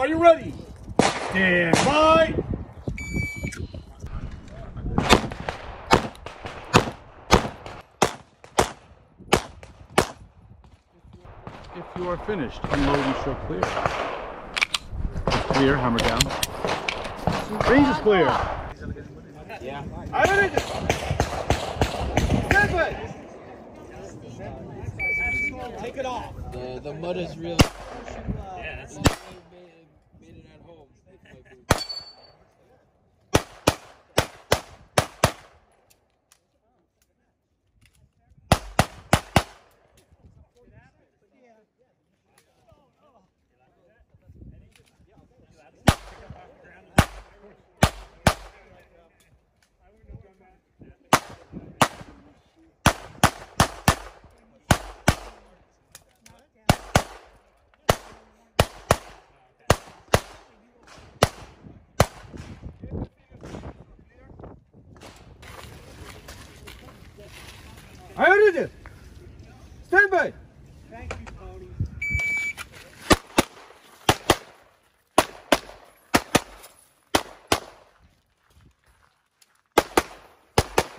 Are you ready? Stand by. If you are finished, unload and show clear. Clear, hammer down. Range is clear. Yeah. I did it. Take it off. The mud is real. Yeah, that's it. Made it at home. I heard it! Stand by! Thank you, Tony. If we finish on lots of clear,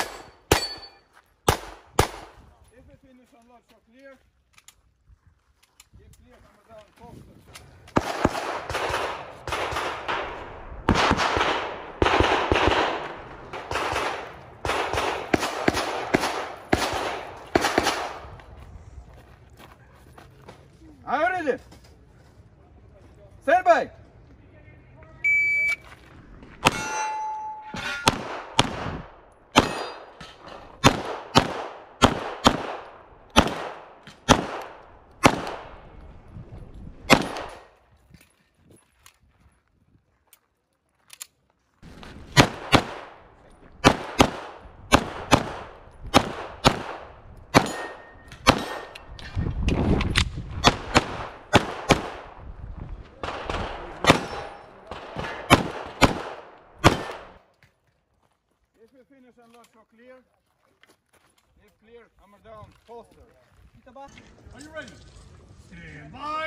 get clear, come down, I heard it! Stand by! Finish and lock for clear. If clear, hammer down, poster. Are you ready? Stand by!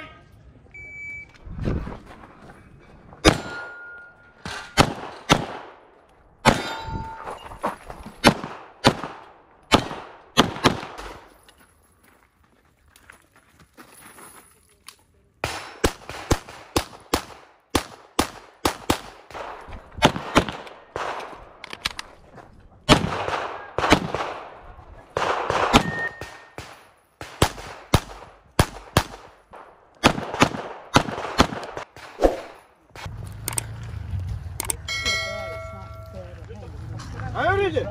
I heard it!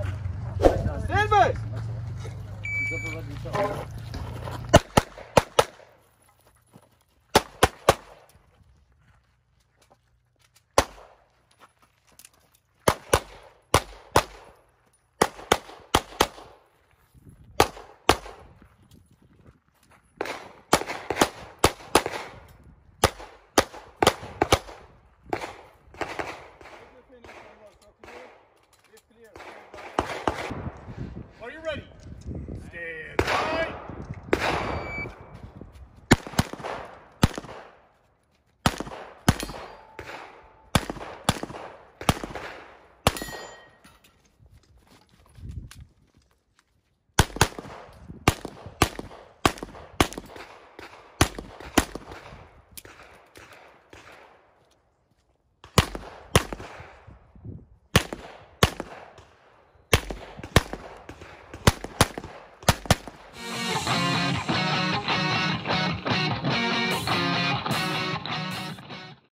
Stand by!